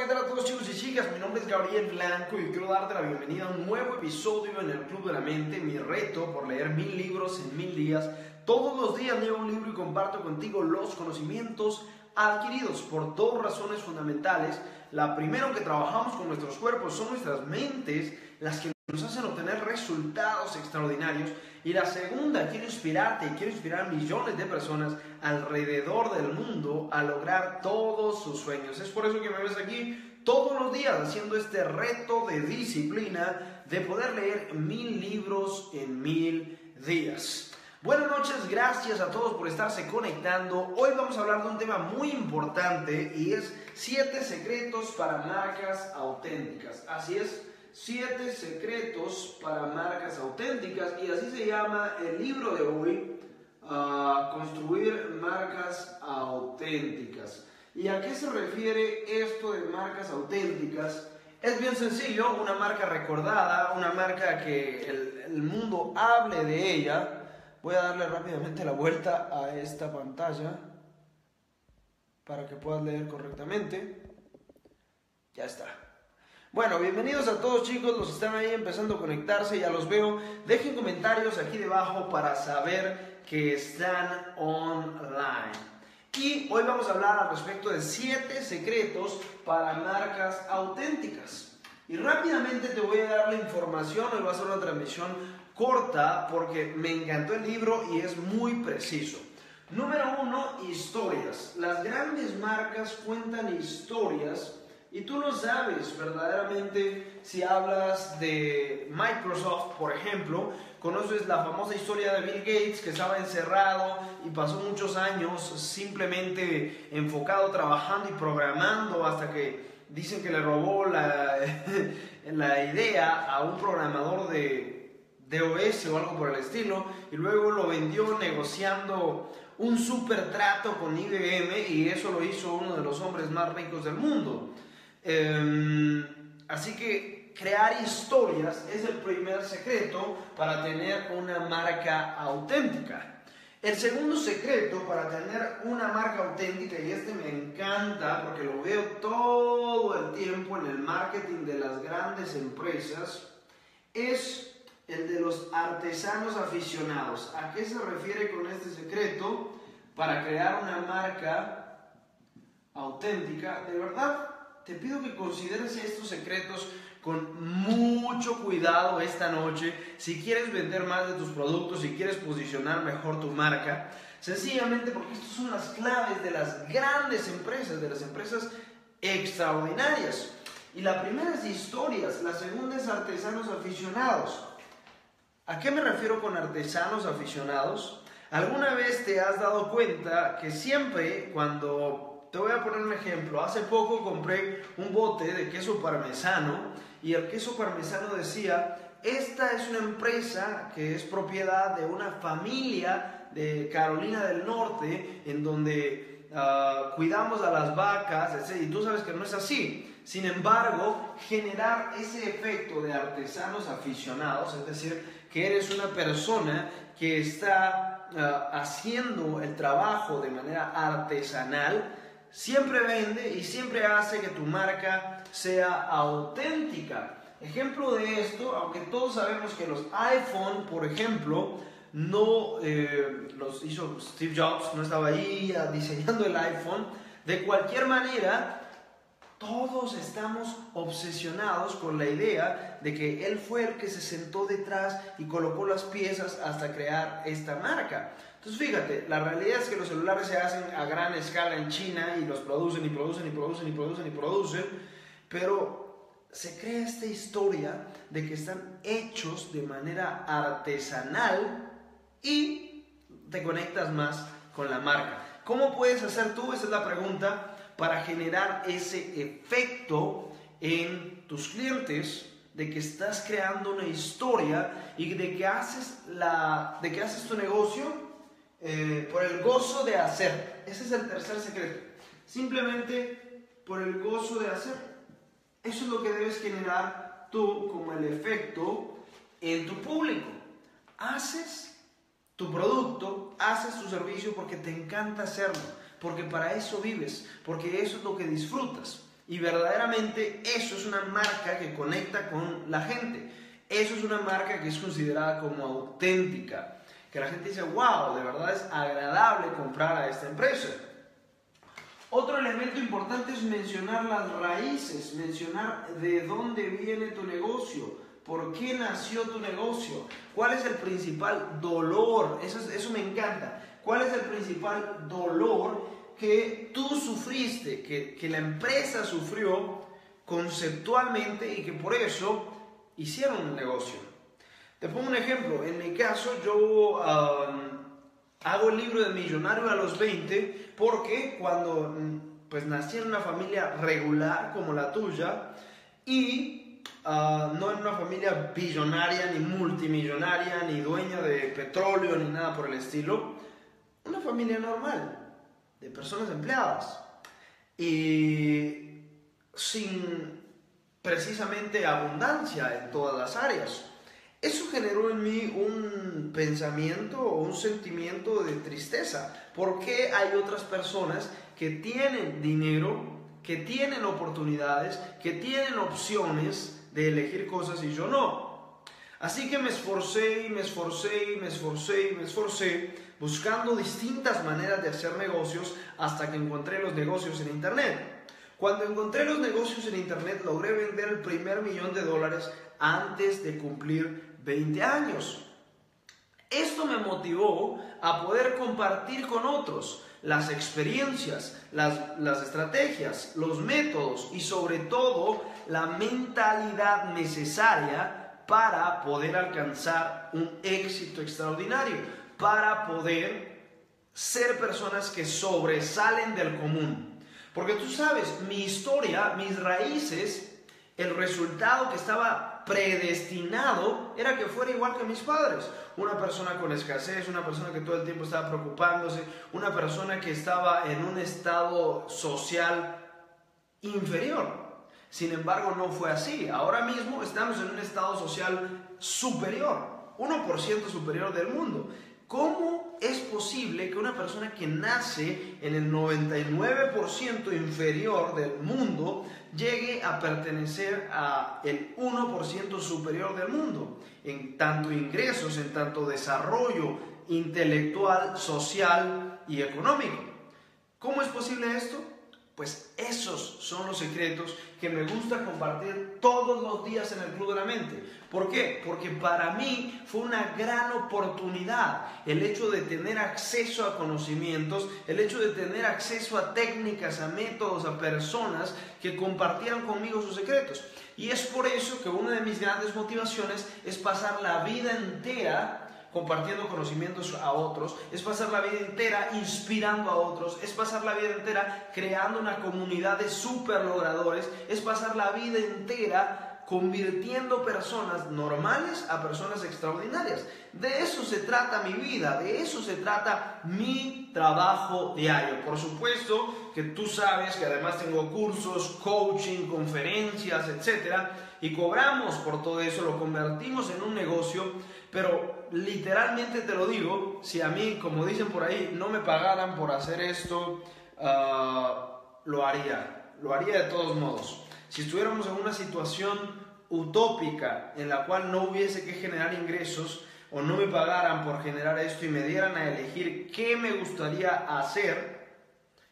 Hola, ¿qué tal a todos, chicos y chicas? Mi nombre es Gabriel Blanco y quiero darte la bienvenida a un nuevo episodio en el Club de la Mente, mi reto por leer 1000 libros en 1000 días. Todos los días leo un libro y comparto contigo los conocimientos adquiridos por dos razones fundamentales. La primera, que trabajamos con nuestros cuerpos, son nuestras mentes las que nos hacen obtener resultados extraordinarios. Y la segunda, quiero inspirarte y quiero inspirar a millones de personas alrededor del mundo a lograr todos sus sueños. Es por eso que me ves aquí todos los días haciendo este reto de disciplina de poder leer 1000 libros en 1000 días. Buenas noches, gracias a todos por estarse conectando. Hoy vamos a hablar de un tema muy importante y es 7 secretos para marcas auténticas. Así es, 7 secretos para marcas auténticas, y así se llama el libro de hoy, Construir Marcas Auténticas. ¿Y a qué se refiere esto de marcas auténticas? Es bien sencillo, una marca recordada, una marca que el mundo hable de ella. Voy a darle rápidamente la vuelta a esta pantalla para que puedas leer correctamente. Ya está. Bueno, bienvenidos a todos, chicos, los que están ahí empezando a conectarse, ya los veo. Dejen comentarios aquí debajo para saber que están online. Y hoy vamos a hablar al respecto de 7 secretos para marcas auténticas. Y rápidamente te voy a dar la información. Hoy va a ser una transmisión corta porque me encantó el libro y es muy preciso. Número 1, historias. Las grandes marcas cuentan historias y tú no sabes verdaderamente. Si hablas de Microsoft, por ejemplo, conoces la famosa historia de Bill Gates, que estaba encerrado y pasó muchos años simplemente enfocado, trabajando y programando, hasta que dicen que le robó la idea a un programador de DOS o algo por el estilo, y luego lo vendió negociando un super trato con IBM, y eso lo hizo uno de los hombres más ricos del mundo. Así que crear historias es el primer secreto para tener una marca auténtica. El segundo secreto para tener una marca auténtica, y este me encanta porque lo veo todo el tiempo en el marketing de las grandes empresas, es el de los artesanos aficionados. ¿A qué se refiere con este secreto para crear una marca auténtica? De verdad, te pido que consideres estos secretos con mucho cuidado esta noche. Si quieres vender más de tus productos, si quieres posicionar mejor tu marca, sencillamente porque estas son las claves de las grandes empresas, de las empresas extraordinarias. Y la primera es historias, la segunda es artesanos aficionados. ¿A qué me refiero con artesanos aficionados? ¿Alguna vez te has dado cuenta que siempre cuando... Te voy a poner un ejemplo. Hace poco compré un bote de queso parmesano y el queso parmesano decía: esta es una empresa que es propiedad de una familia de Carolina del Norte, en donde cuidamos a las vacas, etc. Y tú sabes que no es así. Sin embargo, generar ese efecto de artesanos aficionados, es decir, que eres una persona que está haciendo el trabajo de manera artesanal, siempre vende y siempre hace que tu marca sea auténtica. Ejemplo de esto, aunque todos sabemos que los iPhone, por ejemplo, no los hizo Steve Jobs, no estaba ahí diseñando el iPhone. De cualquier manera, todos estamos obsesionados con la idea de que él fue el que se sentó detrás y colocó las piezas hasta crear esta marca. Entonces, fíjate, la realidad es que los celulares se hacen a gran escala en China y los producen y producen y producen y producen y producen, pero se crea esta historia de que están hechos de manera artesanal y te conectas más con la marca. ¿Cómo puedes hacer tú? Esa es la pregunta. Para generar ese efecto en tus clientes de que estás creando una historia y de que haces tu negocio por el gozo de hacer. Ese es el tercer secreto. Simplemente por el gozo de hacer. Eso es lo que debes generar tú como el efecto en tu público. Haces tu producto, haces tu servicio porque te encanta hacerlo, porque para eso vives, porque eso es lo que disfrutas. Y verdaderamente eso es una marca que conecta con la gente. Eso es una marca que es considerada como auténtica. Que la gente dice, wow, de verdad es agradable comprar a esta empresa. Otro elemento importante es mencionar las raíces, mencionar de dónde viene tu negocio, por qué nació tu negocio, cuál es el principal dolor, eso me encanta, cuál es el principal dolor que tú sufriste, que la empresa sufrió conceptualmente y que por eso hicieron un negocio. Te pongo un ejemplo, en mi caso yo hago el libro de millonario a los 20 porque cuando pues nací en una familia regular como la tuya y no en una familia billonaria ni multimillonaria ni dueña de petróleo ni nada por el estilo, una familia normal de personas empleadas y sin precisamente abundancia en todas las áreas. Eso generó en mí un pensamiento o un sentimiento de tristeza. ¿Por qué hay otras personas que tienen dinero, que tienen oportunidades, que tienen opciones de elegir cosas y yo no? Así que me esforcé y me esforcé y me esforcé y me esforcé buscando distintas maneras de hacer negocios hasta que encontré los negocios en internet. Cuando encontré los negocios en internet logré vender el primer $1,000,000 antes de cumplir 20 años. Esto me motivó a poder compartir con otros las experiencias, las estrategias, los métodos y sobre todo la mentalidad necesaria para poder alcanzar un éxito extraordinario, para poder ser personas que sobresalen del común. Porque tú sabes, mi historia, mis raíces, el resultado que estaba predestinado era que fuera igual que mis padres, una persona con escasez, una persona que todo el tiempo estaba preocupándose, una persona que estaba en un estado social inferior. Sin embargo, no fue así. Ahora mismo estamos en un estado social superior, 1% superior del mundo. ¿Cómo es posible que una persona que nace en el 99% inferior del mundo llegue a pertenecer al 1% superior del mundo? En tanto ingresos, en tanto desarrollo intelectual, social y económico. ¿Cómo es posible esto? Pues esos son los secretos que me gusta compartir todos los días en el Club de la Mente. ¿Por qué? Porque para mí fue una gran oportunidad el hecho de tener acceso a conocimientos, el hecho de tener acceso a técnicas, a métodos, a personas que compartieran conmigo sus secretos. Y es por eso que una de mis grandes motivaciones es pasar la vida entera compartiendo conocimientos a otros, es pasar la vida entera inspirando a otros, es pasar la vida entera creando una comunidad de super logradores, es pasar la vida entera convirtiendo personas normales a personas extraordinarias. De eso se trata mi vida, de eso se trata mi trabajo diario. Por supuesto que tú sabes que además tengo cursos, coaching, conferencias, etcétera, y cobramos por todo eso, lo convertimos en un negocio, pero literalmente te lo digo, si a mí, como dicen por ahí, no me pagaran por hacer esto, lo haría de todos modos. Si estuviéramos en una situación utópica en la cual no hubiese que generar ingresos o no me pagaran por generar esto y me dieran a elegir qué me gustaría hacer,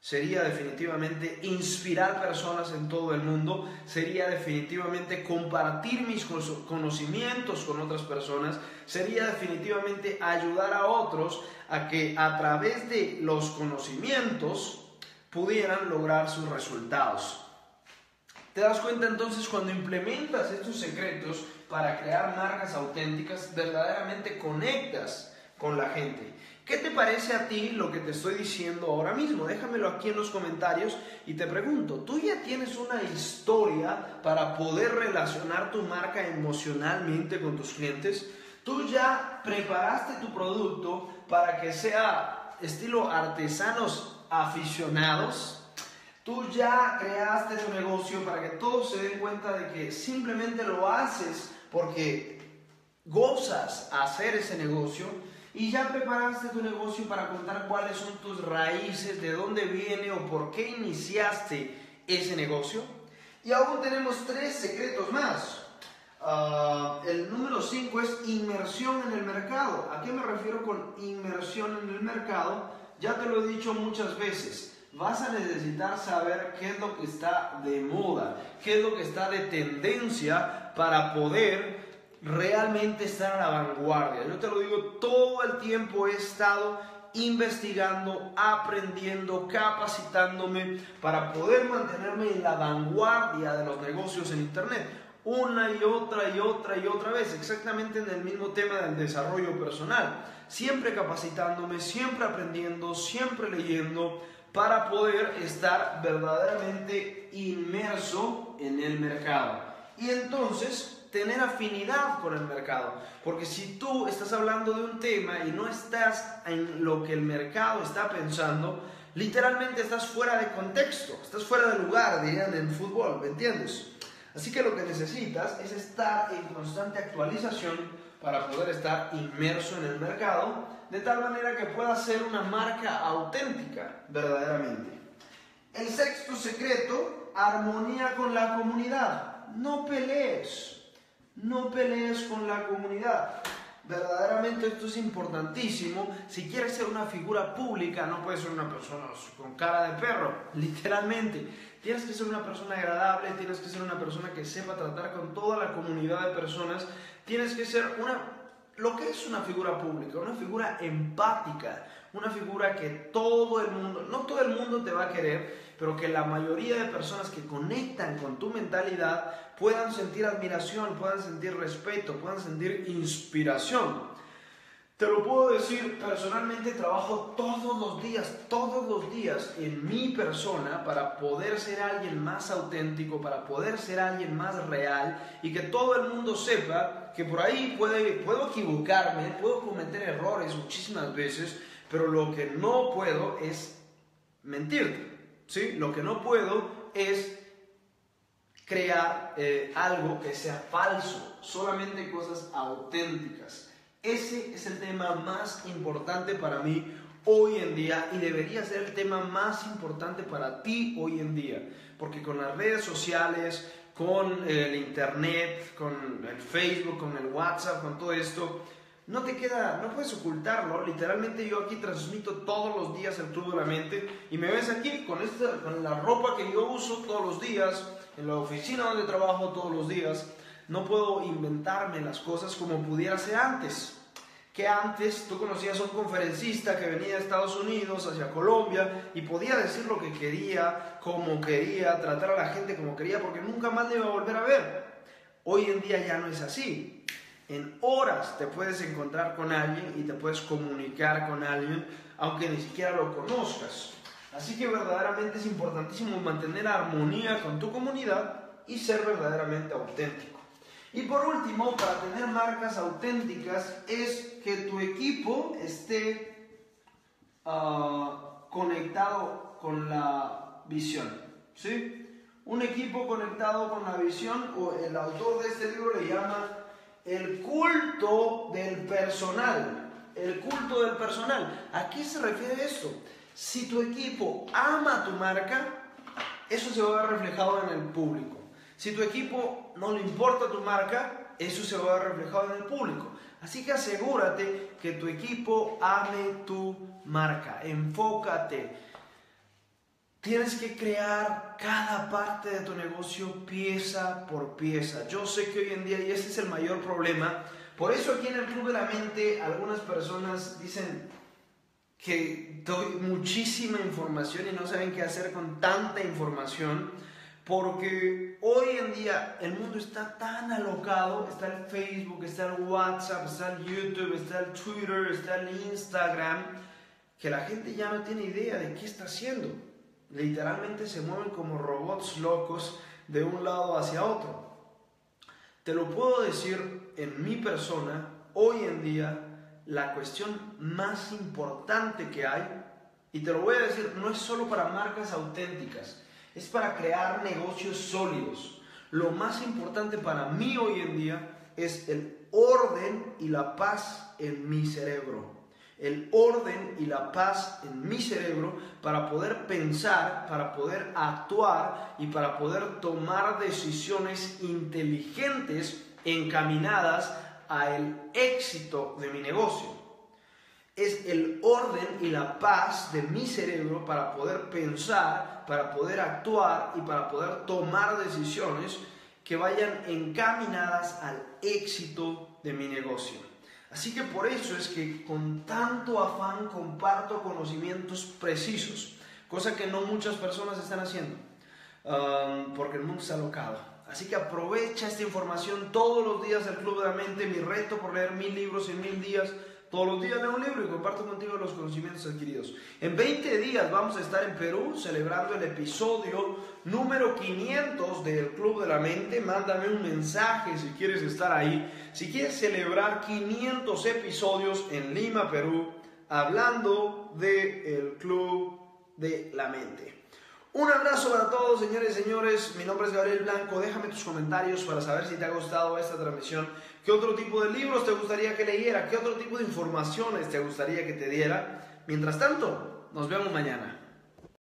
sería definitivamente inspirar personas en todo el mundo, sería definitivamente compartir mis conocimientos con otras personas, sería definitivamente ayudar a otros a que a través de los conocimientos pudieran lograr sus resultados. Te das cuenta entonces cuando implementas estos secretos para crear marcas auténticas, verdaderamente conectas con la gente. ¿Qué te parece a ti lo que te estoy diciendo ahora mismo? Déjamelo aquí en los comentarios y te pregunto, ¿tú ya tienes una historia para poder relacionar tu marca emocionalmente con tus clientes? ¿Tú ya preparaste tu producto para que sea estilo artesanos aficionados? ¿Tú ya creaste tu negocio para que todos se den cuenta de que simplemente lo haces porque gozas hacer ese negocio? ¿Y ya preparaste tu negocio para contar cuáles son tus raíces, de dónde viene o por qué iniciaste ese negocio. Y aún tenemos 3 secretos más. El número 5 es inmersión en el mercado. ¿A qué me refiero con inmersión en el mercado? Ya te lo he dicho muchas veces. Vas a necesitar saber qué es lo que está de moda, qué es lo que está de tendencia para poder realmente estar a la vanguardia. Yo te lo digo, todo el tiempo he estado investigando, aprendiendo, capacitándome para poder mantenerme en la vanguardia de los negocios en Internet. Una y otra y otra y otra vez, exactamente en el mismo tema del desarrollo personal. Siempre capacitándome, siempre aprendiendo, siempre leyendo, para poder estar verdaderamente inmerso en el mercado. Y entonces, tener afinidad con el mercado. Porque si tú estás hablando de un tema y no estás en lo que el mercado está pensando, literalmente estás fuera de contexto, estás fuera de lugar, dirían en fútbol, ¿me entiendes? Así que lo que necesitas es estar en constante actualización para poder estar inmerso en el mercado, de tal manera que pueda ser una marca auténtica, verdaderamente. El 6º secreto, armonía con la comunidad. No pelees, no pelees con la comunidad. Verdaderamente esto es importantísimo. Si quieres ser una figura pública, no puedes ser una persona con cara de perro, literalmente. Tienes que ser una persona agradable, tienes que ser una persona que sepa tratar con toda la comunidad de personas, tienes que ser lo que es una figura pública, una figura empática, una figura que todo el mundo, no todo el mundo te va a querer, pero que la mayoría de personas que conectan con tu mentalidad puedan sentir admiración, puedan sentir respeto, puedan sentir inspiración. Te lo puedo decir, personalmente trabajo todos los días en mi persona para poder ser alguien más auténtico, para poder ser alguien más real y que todo el mundo sepa que por ahí puedo equivocarme, puedo cometer errores muchísimas veces, pero lo que no puedo es mentirte, ¿sí? Lo que no puedo es crear algo que sea falso, solamente cosas auténticas. Ese es el tema más importante para mí hoy en día y debería ser el tema más importante para ti hoy en día, porque con las redes sociales, con el internet, con el Facebook, con el WhatsApp, con todo esto, no te queda, no puedes ocultarlo. Literalmente yo aquí transmito todos los días el Club de la Mente y me ves aquí con la ropa que yo uso todos los días, en la oficina donde trabajo todos los días. No puedo inventarme las cosas como pudiera ser antes. Que antes tú conocías a un conferencista que venía de Estados Unidos hacia Colombia y podía decir lo que quería, como quería, tratar a la gente como quería, porque nunca más le iba a volver a ver. Hoy en día ya no es así. En horas te puedes encontrar con alguien y te puedes comunicar con alguien, aunque ni siquiera lo conozcas. Así que verdaderamente es importantísimo mantener armonía con tu comunidad y ser verdaderamente auténtico. Y por último, para tener marcas auténticas, es que tu equipo esté conectado con la visión, ¿sí? Un equipo conectado con la visión, o el autor de este libro le llama el culto del personal. El culto del personal. ¿A qué se refiere esto? Si tu equipo ama tu marca, eso se va a ver reflejado en el público. Si tu equipo no le importa tu marca, eso se va a ver reflejado en el público. Así que asegúrate que tu equipo ame tu marca. Enfócate. Tienes que crear cada parte de tu negocio pieza por pieza. Yo sé que hoy en día, y este es el mayor problema, por eso aquí en el Club de la Mente algunas personas dicen que doy muchísima información y no saben qué hacer con tanta información. Porque hoy en día el mundo está tan alocado, está el Facebook, está el WhatsApp, está el YouTube, está el Twitter, está el Instagram, que la gente ya no tiene idea de qué está haciendo. Literalmente se mueven como robots locos de un lado hacia otro. Te lo puedo decir en mi persona, hoy en día la cuestión más importante que hay, y te lo voy a decir, no es solo para marcas auténticas, es para crear negocios sólidos. Lo más importante para mí hoy en día es el orden y la paz en mi cerebro. el orden y la paz en mi cerebro para poder pensar, para poder actuar y para poder tomar decisiones inteligentes encaminadas al éxito de mi negocio. Es el orden y la paz de mi cerebro para poder pensar, para poder actuar y para poder tomar decisiones que vayan encaminadas al éxito de mi negocio. Así que por eso es que con tanto afán comparto conocimientos precisos, cosa que no muchas personas están haciendo, porque el mundo está alocado. Así que aprovecha esta información todos los días del Club de la Mente, mi reto por leer 1000 libros en 1000 días, todos los días leo un libro y comparto contigo los conocimientos adquiridos. En 20 días vamos a estar en Perú celebrando el episodio número 500 del Club de la Mente. Mándame un mensaje si quieres estar ahí. Si quieres celebrar 500 episodios en Lima, Perú, hablando del Club de la Mente. Un abrazo para todos, señores y señores. Mi nombre es Gabriel Blanco. Déjame tus comentarios para saber si te ha gustado esta transmisión. ¿Qué otro tipo de libros te gustaría que leyera? ¿Qué otro tipo de informaciones te gustaría que te diera? Mientras tanto, nos vemos mañana.